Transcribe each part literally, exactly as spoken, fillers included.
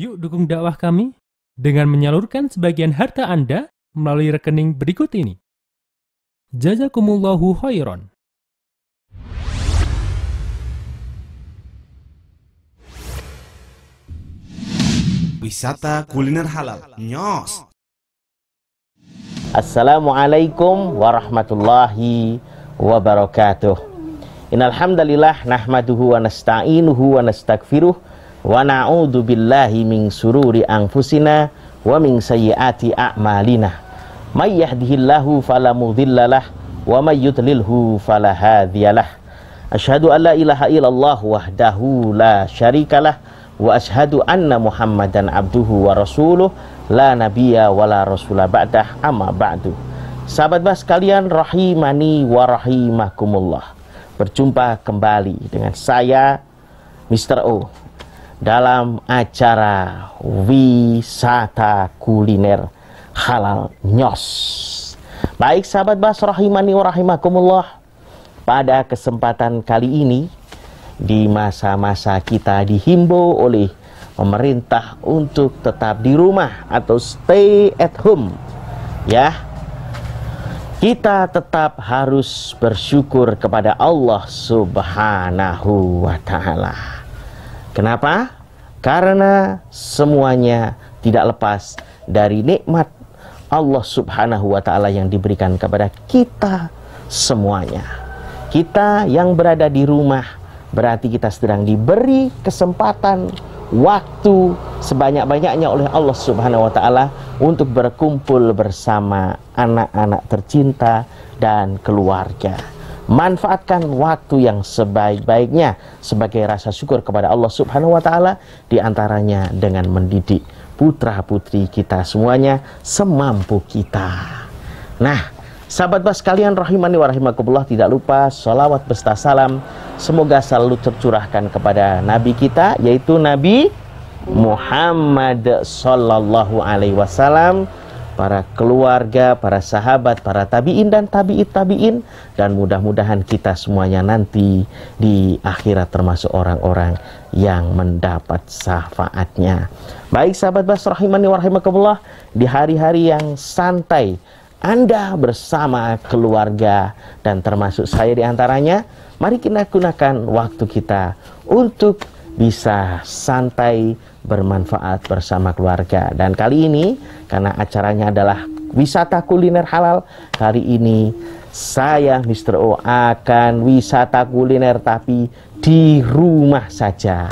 Yuk dukung dakwah kami dengan menyalurkan sebagian harta Anda melalui rekening berikut ini. Jazakumullahu khairan. Wisata kuliner halal. Nyos. Assalamualaikum warahmatullahi wabarakatuh. Innalhamdalillah nahmaduhu wa nasta'inuhu wa nasta'gfiruh wa na'udhu billahi min sururi anfusina wa min sayyiati a'malina. May yahdihillahu falamudillalah wa may yudlilhu falahadiyalah. Ashhadu an la ilaha illallah wahdahu la syarikalah wa ashadu anna muhammadan abduhu wa rasuluh la nabiyya wa la rasulah ba'dah amma ba'du. Sahabat Bas sekalian rahimani wa rahimakumullah, berjumpa kembali dengan saya mister O dalam acara Wisata Kuliner Halal Nyos. Baik sahabat Bas rahimani wa rahimakumullah, pada kesempatan kali ini di masa-masa kita dihimbau oleh pemerintah untuk tetap di rumah atau stay at home, ya. Kita tetap harus bersyukur kepada Allah Subhanahu wa Ta'ala. Kenapa? Karena semuanya tidak lepas dari nikmat Allah Subhanahu wa Ta'ala yang diberikan kepada kita semuanya. Kita yang berada di rumah berarti kita sedang diberi kesempatan, waktu sebanyak-banyaknya oleh Allah Subhanahu wa Ta'ala untuk berkumpul bersama anak-anak tercinta dan keluarga. Manfaatkan waktu yang sebaik-baiknya sebagai rasa syukur kepada Allah Subhanahu wa Ta'ala, diantaranya dengan mendidik putra-putri kita semuanya semampu kita. Nah, sahabat Bas sekalian rahimani wa rahimakumullah, tidak lupa sholawat beserta salam semoga selalu tercurahkan kepada Nabi kita, yaitu Nabi Muhammad Sallallahu Alaihi Wasallam, para keluarga, para sahabat, para tabi'in dan tabi'it tabi'in, dan mudah-mudahan kita semuanya nanti di akhirat termasuk orang-orang yang mendapat syafaatnya. Baik sahabat Bas rahimani wa rahimakumullah, di hari-hari yang santai Anda bersama keluarga dan termasuk saya diantaranya, mari kita gunakan waktu kita untuk bisa santai bermanfaat bersama keluarga. Dan kali ini karena acaranya adalah wisata kuliner halal, kali ini saya mister O akan wisata kuliner tapi di rumah saja,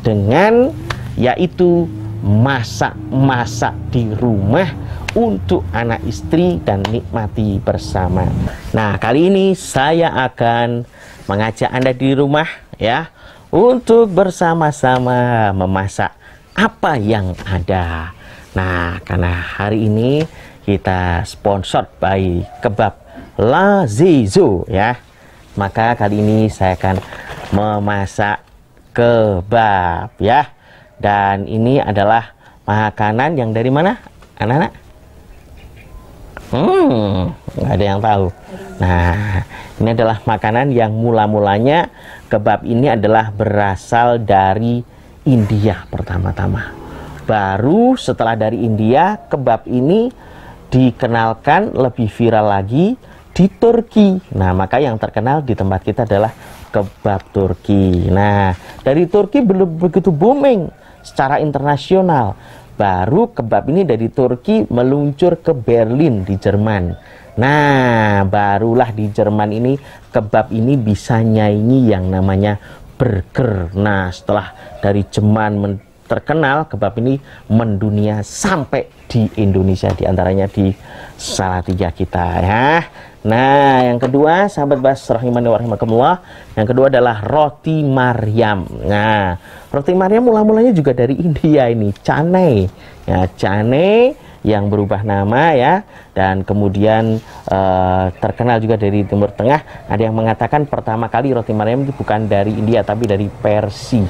dengan yaitu masak-masak di rumah untuk anak istri dan nikmati bersama. Nah, kali ini saya akan mengajak Anda di rumah, ya, untuk bersama-sama memasak apa yang ada. Nah, karena hari ini kita sponsor by kebab Lazeezo, ya, maka kali ini saya akan memasak kebab, ya. Dan ini adalah makanan yang dari mana, anak-anak? Hmm, nggak ada yang tahu. Nah, ini adalah makanan yang mula-mulanya kebab ini adalah berasal dari India pertama-tama. Baru setelah dari India, kebab ini dikenalkan lebih viral lagi di Turki. Nah, maka yang terkenal di tempat kita adalah kebab Turki. Nah, dari Turki belum begitu booming secara internasional. Baru kebab ini dari Turki meluncur ke Berlin di Jerman. Nah, barulah di Jerman ini kebab ini bisa nyanyi yang namanya burger. Nah, setelah dari Jerman terkenal, kebab ini mendunia sampai di Indonesia, diantaranya di Salatiga kita, ya. Nah, yang kedua sahabat Bas rahimani wa rahimakumullah, yang kedua adalah roti Maryam. Nah, roti Maryam mula-mulanya juga dari India ini, Chane, ya, Chane yang berubah nama, ya. Dan kemudian eh, terkenal juga dari Timur Tengah. Ada yang mengatakan pertama kali roti Maryam itu bukan dari India tapi dari Persia.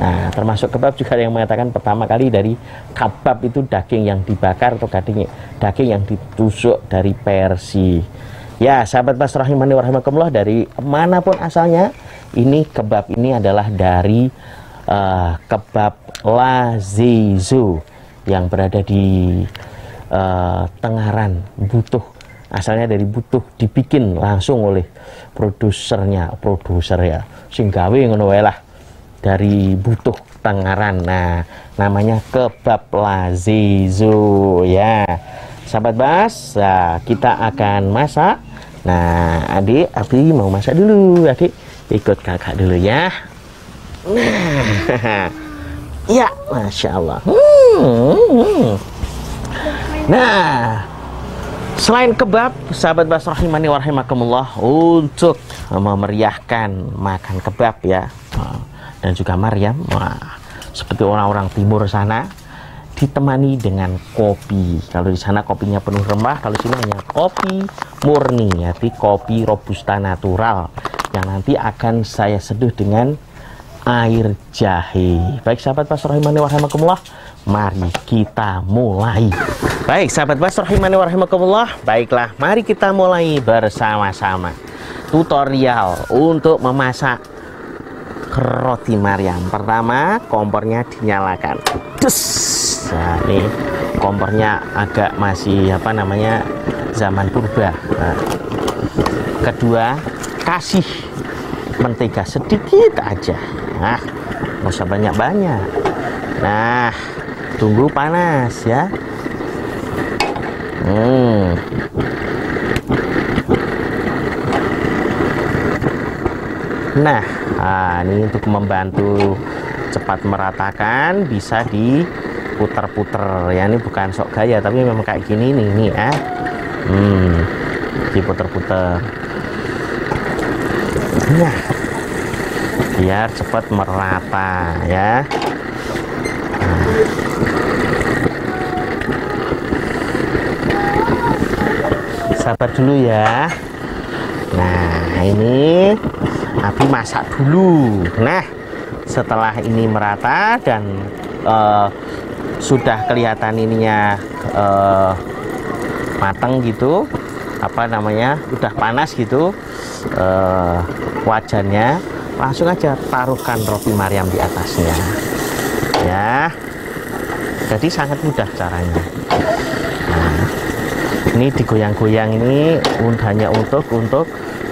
Nah, termasuk kebab juga ada yang mengatakan pertama kali dari kebab itu daging yang dibakar atau daging, daging yang ditusuk dari Persia. Ya, sahabat Bas rahimani wa rahimakumullah, dari manapun asalnya, ini kebab ini adalah dari uh, kebab Lazeezo yang berada di uh, Tengaran, Butuh. Asalnya dari Butuh, dibikin langsung oleh produsernya, produser ya, sing gawe ngono wae lah, dari Butuh Tengaran. Nah, namanya kebab Lazeezo ya. Sahabat Bas, nah, kita akan masak. Nah, adik, adik mau masak dulu, adik ikut kakak dulu ya. Nah, ya, masya Allah. Hmm. Nah, selain kebab, sahabat Bas rahimani warahmatullah, untuk memeriahkan makan kebab ya, dan juga Maryam, wah, seperti orang-orang timur sana, ditemani dengan kopi. Kalau di sana kopinya penuh rempah, kalau di sini hanya kopi murni, yaitu kopi robusta natural yang nanti akan saya seduh dengan air jahe. Baik sahabat Bas rahimani warahmatullah, mari kita mulai. Baik sahabat Bas rahimani warahmatullah, baiklah mari kita mulai bersama-sama tutorial untuk memasak roti Maryam. Pertama, kompornya dinyalakan. Des. Nah, ini kompornya agak masih apa namanya zaman purba. Nah, kedua, kasih mentega sedikit aja. Nah, nggak usah banyak-banyak. Nah, tunggu panas ya. Hmm. Nah, nah, ini untuk membantu cepat meratakan, bisa di puter-puter ya, ini bukan sok gaya tapi memang kayak gini nih, nih ya. Hmm, diputer-puter. Nah, biar cepat merata ya. Nah. Sabar dulu ya. Nah, ini api masak dulu. Nah, setelah ini merata dan uh, sudah kelihatan ininya uh, matang gitu, apa namanya, udah panas gitu uh, wajannya, langsung aja taruhkan roti Maryam di atasnya ya. Jadi sangat mudah caranya. Nah, ini digoyang-goyang ini hanya untuk untuk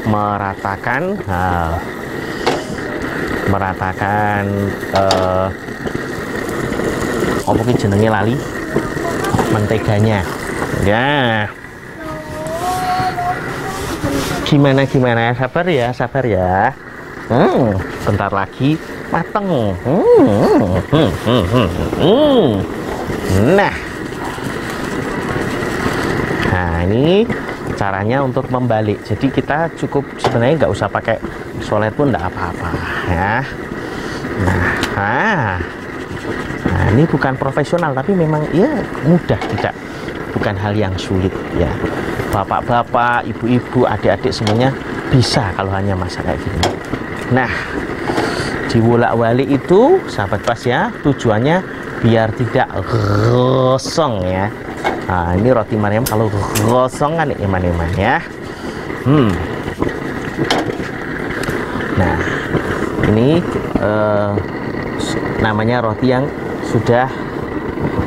meratakan uh, meratakan uh, opo ki jenenge lali menteganya ya. Gimana gimana, sabar ya, sabar ya. Hmm, bentar lagi mateng. Hmm, hmm, hmm, hmm, hmm. Nah, nah ini caranya untuk membalik. Jadi kita cukup sebenarnya nggak usah pakai solet pun nggak apa-apa ya. Nah, ah. Nah, ini bukan profesional tapi memang ya mudah, tidak bukan hal yang sulit ya. Bapak-bapak, ibu-ibu, adik-adik semuanya bisa kalau hanya masak kayak gini. Nah, diwulak-walik itu sahabat Bas ya, tujuannya biar tidak gosong ya. Nah, ini roti Maryam kalau gosong kan eman-eman ya. Hmm. Nah, ini eh, namanya roti yang sudah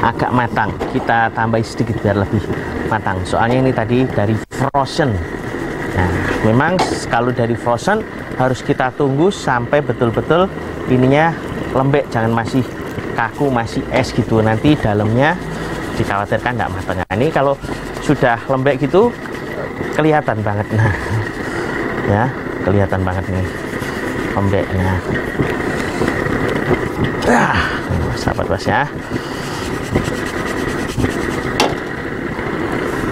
agak matang, kita tambah sedikit biar lebih matang, soalnya ini tadi dari frozen. Nah, memang kalau dari frozen harus kita tunggu sampai betul-betul ininya lembek, jangan masih kaku, masih es gitu, nanti dalamnya dikhawatirkan nggak matang. Nah, ini kalau sudah lembek gitu kelihatan banget. Nah ya, kelihatan banget nih lembeknya. Ah, sahabat Bas ya.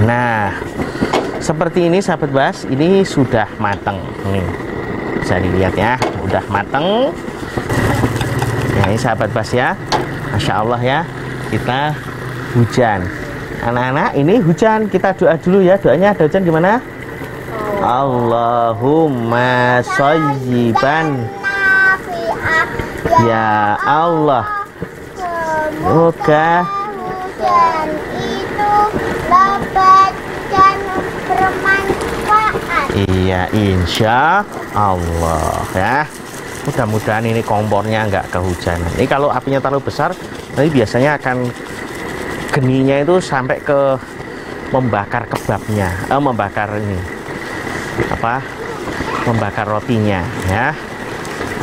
Nah, seperti ini sahabat Bas, ini sudah mateng nih. Bisa dilihat ya, udah mateng. Nah, ini sahabat Bas ya. Masya Allah ya, kita hujan. Anak-anak, ini hujan, kita doa dulu ya. Doanya ada hujan gimana? Allahumma shayyiban ya Allah, semoga hujan itu lebat dan bermanfaat. Iya, insya Allah ya. Mudah-mudahan ini kompornya nggak kehujanan. Ini kalau apinya terlalu besar, nanti biasanya akan geninya itu sampai ke membakar kebabnya, eh, membakar ini apa? Membakar rotinya, ya.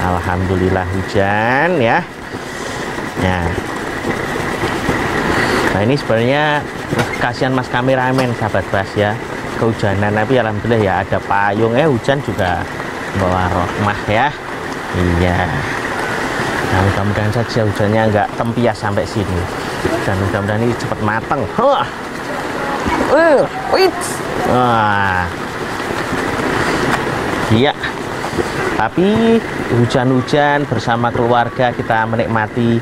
Alhamdulillah hujan, ya. Nah, nah ini sebenarnya kasihan mas kameramen, sahabat Bas, ya, kehujanan. Tapi alhamdulillah ya ada payung, eh hujan juga bawa rahmah, ya. Iya. Nah, mudah-mudahan saja hujannya nggak tempias sampai sini. Dan mudah-mudahan ini cepat matang. Huh. Uh, Wah. Iya. Tapi hujan-hujan bersama keluarga kita menikmati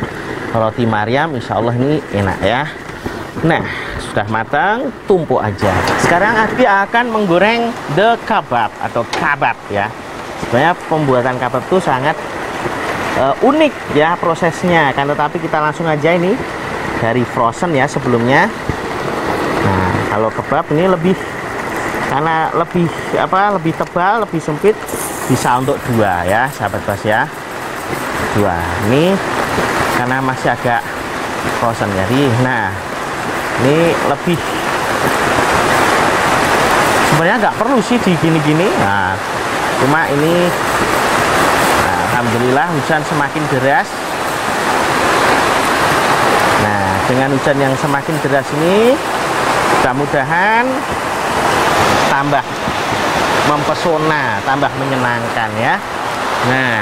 roti Maryam, insya Allah ini enak, ya. Nah, sudah matang, tumpuk aja. Sekarang Abi akan menggoreng the kebab atau kabab, ya. Sebenarnya pembuatan kabab itu sangat uh, unik, ya, prosesnya. Kan tetapi kita langsung aja ini dari frozen, ya, sebelumnya. Nah, kalau kebab ini lebih karena lebih apa? Lebih tebal, lebih sempit, bisa untuk dua, ya, sahabat Bas, ya. Dua. Ini karena masih agak frozen, jadi nah ini lebih sebenarnya nggak perlu sih di gini-gini. Nah, cuma ini nah, alhamdulillah hujan semakin deras. Nah, dengan hujan yang semakin deras ini mudah-mudahan tambah mempesona, tambah menyenangkan, ya. Nah,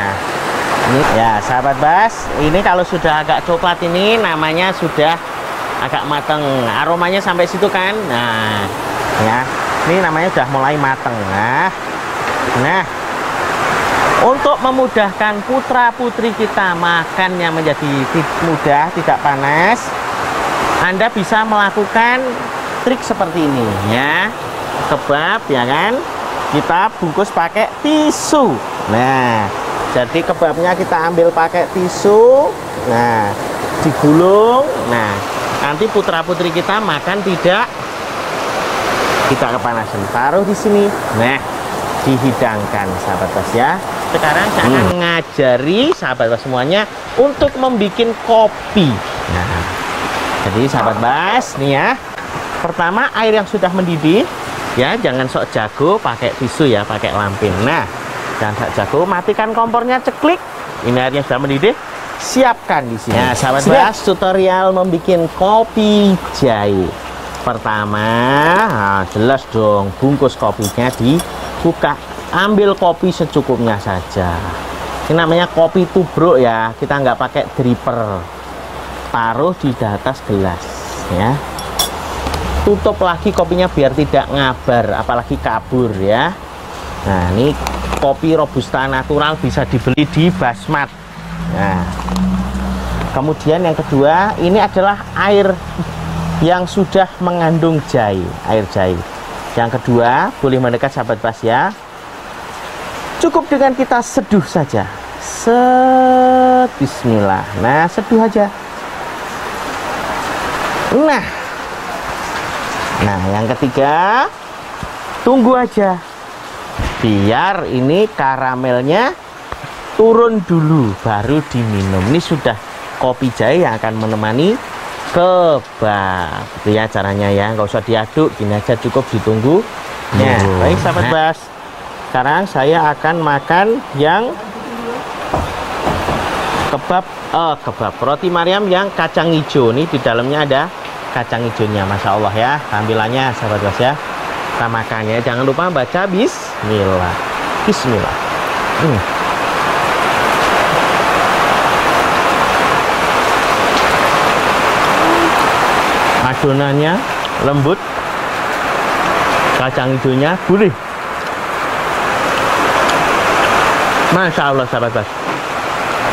ini ya sahabat Bas, ini kalau sudah agak coklat ini namanya sudah agak mateng, aromanya sampai situ kan. Nah, ya, ini namanya sudah mulai mateng. Nah, Nah, untuk memudahkan putra-putri kita makannya menjadi mudah, tidak panas, Anda bisa melakukan trik seperti ini, ya. Kebab, ya kan, kita bungkus pakai tisu. Nah, jadi kebabnya kita ambil pakai tisu. Nah, digulung. Nah, nanti putra-putri kita makan tidak kita kepanasan. Taruh di sini. Nah, dihidangkan, sahabat Bas, ya. Sekarang saya akan mengajari sahabat Bas semuanya untuk membuat kopi. Nah, jadi sahabat Bas nih, ya. Pertama air yang sudah mendidih, ya, jangan sok jago, pakai tisu, ya, pakai lampin. Nah, jangan sok jago, matikan kompornya, ceklik. Ini airnya sudah mendidih, siapkan di sini. Nah, sahabat Sudah. Bas, tutorial membuat kopi jahe. Pertama, nah, jelas dong, bungkus kopinya di buka, ambil kopi secukupnya saja. Ini namanya kopi tubruk, ya, kita nggak pakai dripper. Taruh di atas gelas, ya. Tutup lagi kopinya biar tidak ngabar, apalagi kabur, ya. Nah, ini kopi robusta natural, bisa dibeli di Basmat. Nah, kemudian yang kedua, ini adalah air yang sudah mengandung jahe, air jahe. Yang kedua, boleh mendekat sahabat Bas, ya. Cukup dengan kita seduh saja. Set, bismillah. Nah, seduh aja. Nah. Nah, yang ketiga, tunggu aja. Biar ini karamelnya turun dulu baru diminum. Ini sudah kopi jahe yang akan menemani kebab, itu ya caranya, ya. Nggak usah diaduk, gini aja, cukup ditunggu. Ya, hmm. Baik sahabat Bas, sekarang saya akan makan yang kebab, eh, kebab roti Maryam yang kacang hijau. Ini di dalamnya ada kacang hijaunya, masya Allah, ya. Tampilannya sahabat Bas, ya. Kita makan, ya, jangan lupa baca bismillah. Bismillah. Hmm. Adonannya lembut, kacang hijaunya gurih, masya Allah sahabat Bas.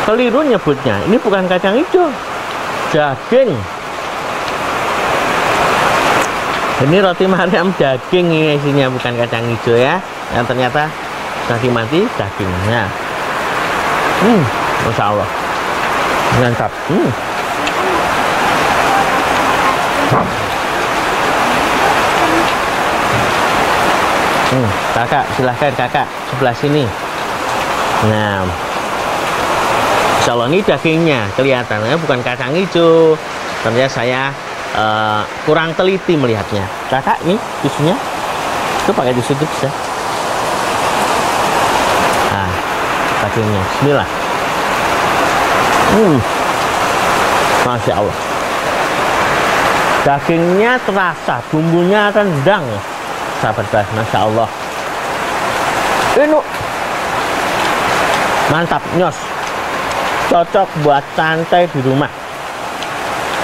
Keliru nyebutnya, ini bukan kacang hijau, daging. Ini roti Maryam daging ini isinya, bukan kacang hijau, ya. Yang ternyata tadi mati dagingnya. Hmm, masya Allah, mantap. Hmm. Hmm, kakak, silahkan kakak sebelah sini. Nah, Insya Allah ini dagingnya kelihatannya bukan kacang hijau. Ternyata saya uh, kurang teliti melihatnya. Kakak ini tisunya, itu pakai tisu itu bisa. Nah, dagingnya. Bismillah. Hmm, Masya Allah. Dagingnya terasa, bumbunya rendang. Sahabat Basmat, Masya Allah. Ini mantap nyos, cocok buat santai di rumah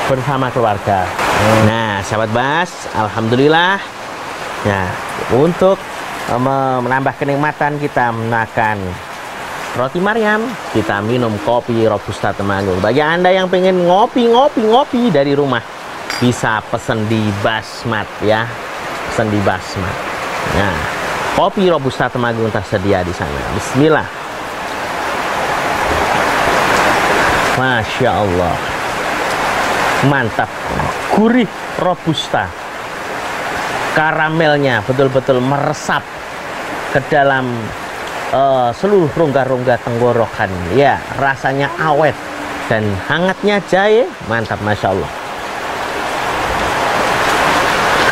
bersama keluarga. Hmm. Nah, sahabat Bas, alhamdulillah. Nah, untuk menambah kenikmatan kita makan roti Maryam, kita minum kopi Robusta Temanggung. Bagi Anda yang pengen ngopi-ngopi-ngopi dari rumah, bisa pesen di Basmat ya, pesen di Basmat. Nah, kopi Robusta Temanggung tersedia di sana. Bismillah. Masya Allah, mantap, gurih robusta, karamelnya betul-betul meresap ke dalam uh, seluruh rongga-rongga tenggorokan. Ya, rasanya awet dan hangatnya jahe, mantap, Masya Allah.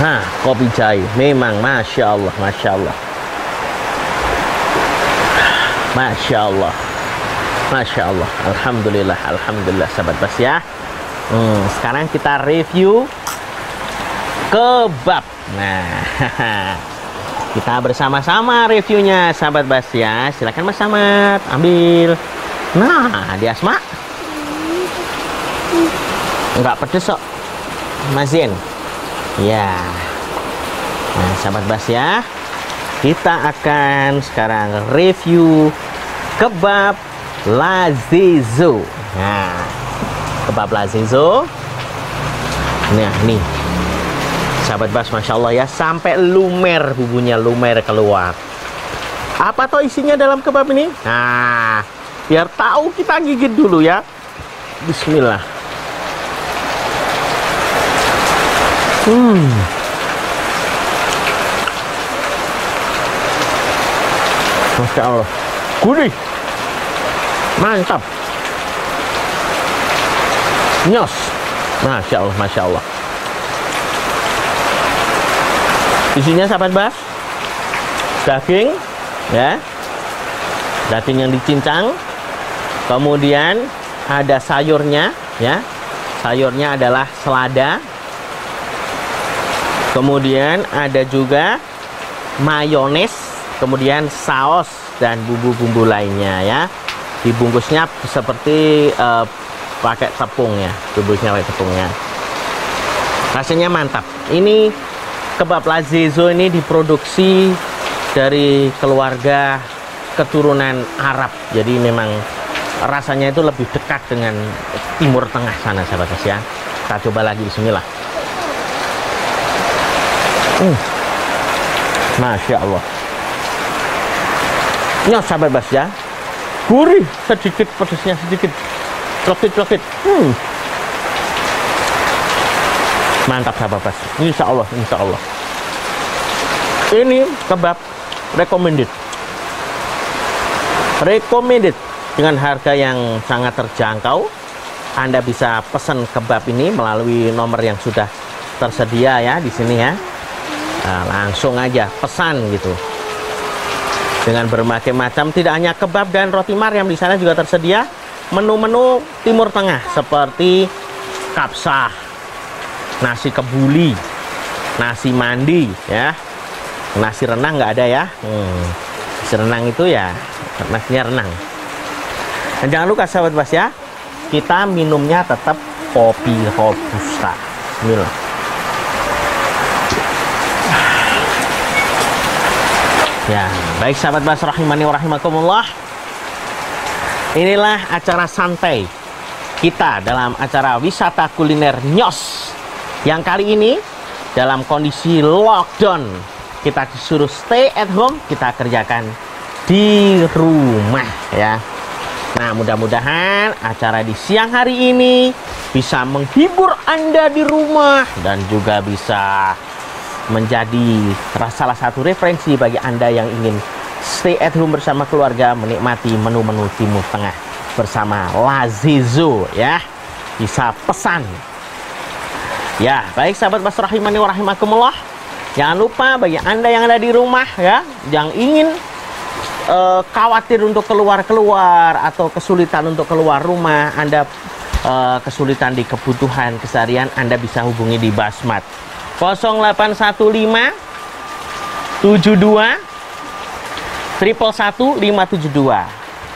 Hah, kopi jahe, memang Masya Allah, Masya Allah, Masya Allah. Masya Allah, alhamdulillah, alhamdulillah, sahabat Bas ya. Hmm, sekarang kita review kebab. Nah, kita bersama-sama reviewnya, sahabat Bas ya. Silakan Mas Samad ambil. Nah, di Asma enggak pedes kok, Mas Zen. Ya, nah, sahabat Bas ya, kita akan sekarang review kebab Lazeezo. Nah, kebab Lazeezo. Nah, nih sahabat Bas, Masya Allah ya, sampai lumer bumbunya, lumer keluar. Apa toh isinya dalam kebab ini? Nah, biar tahu kita gigit dulu ya. Bismillah. Hmm. Masya Allah, gurih, mantap, nyos, Masya Allah, Masya Allah. Isinya sahabat Bas, daging ya, daging yang dicincang, kemudian ada sayurnya ya, sayurnya adalah selada, kemudian ada juga mayones, kemudian saus dan bumbu-bumbu lainnya ya. Dibungkusnya seperti uh, pakai tepung ya, dibungkusnya pakai tepungnya. Rasanya mantap. Ini kebab Lazeezo ini diproduksi dari keluarga keturunan Arab. Jadi memang rasanya itu lebih dekat dengan Timur Tengah sana, sahabat Bas ya. Kita coba lagi, bismillah. Hmm. Masya Allah. Ini sahabat Bas ya, gurih, sedikit pedasnya, sedikit clokit-clokit. Hmm. Mantap sahabat Bas, insya Allah, insya Allah ini kebab recommended, recommended dengan harga yang sangat terjangkau. Anda bisa pesan kebab ini melalui nomor yang sudah tersedia ya di sini ya. Nah, langsung aja pesan gitu. Dengan berbagai macam, tidak hanya kebab dan roti Maryam, di sana juga tersedia menu-menu Timur Tengah seperti kapsah, nasi kebuli, nasi mandi ya, nasi renang nggak ada ya. Hmm, nasi renang itu ya, nasinya renang. Dan jangan lupa sahabat Bas ya, kita minumnya tetap kopi Robusta. Bismillah. Ya, baik sahabat Bas rahimani wa rahimakumullah. Inilah acara santai kita dalam acara wisata kuliner nyos. Yang kali ini dalam kondisi lockdown, kita disuruh stay at home, kita kerjakan di rumah ya. Nah, mudah-mudahan acara di siang hari ini bisa menghibur Anda di rumah dan juga bisa menjadi salah satu referensi bagi Anda yang ingin stay at home bersama keluarga menikmati menu-menu Timur Tengah. bersama Lazeezo ya, bisa pesan. Ya, baik sahabat Mas rahimani wa rahimakumullah. Jangan lupa bagi Anda yang ada di rumah ya, yang ingin e, khawatir untuk keluar-keluar atau kesulitan untuk keluar rumah, Anda e, kesulitan di kebutuhan keseharian, Anda bisa hubungi di Basmat nol delapan satu lima tujuh dua satu satu satu lima tujuh dua.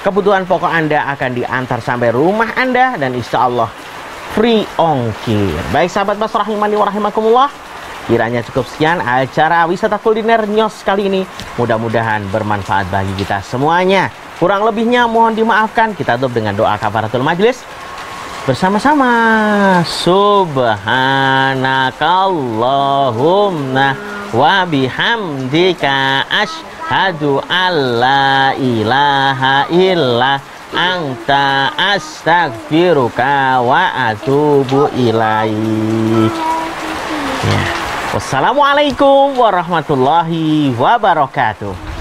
Kebutuhan pokok Anda akan diantar sampai rumah Anda dan insya Allah free ongkir. Baik sahabat Mas rahimani wa rahimakumullah, kiranya cukup sekian acara Wisata Kuliner News kali ini. Mudah-mudahan bermanfaat bagi kita semuanya. Kurang lebihnya mohon dimaafkan. Kita tutup dengan doa kafaratul majlis bersama-sama. Subhanakallahumma wa bihamdika asyhadu alla ilaha illa anta astaghfiruka wa atubu ilaik. Ya. Wassalamualaikum warahmatullahi wabarakatuh.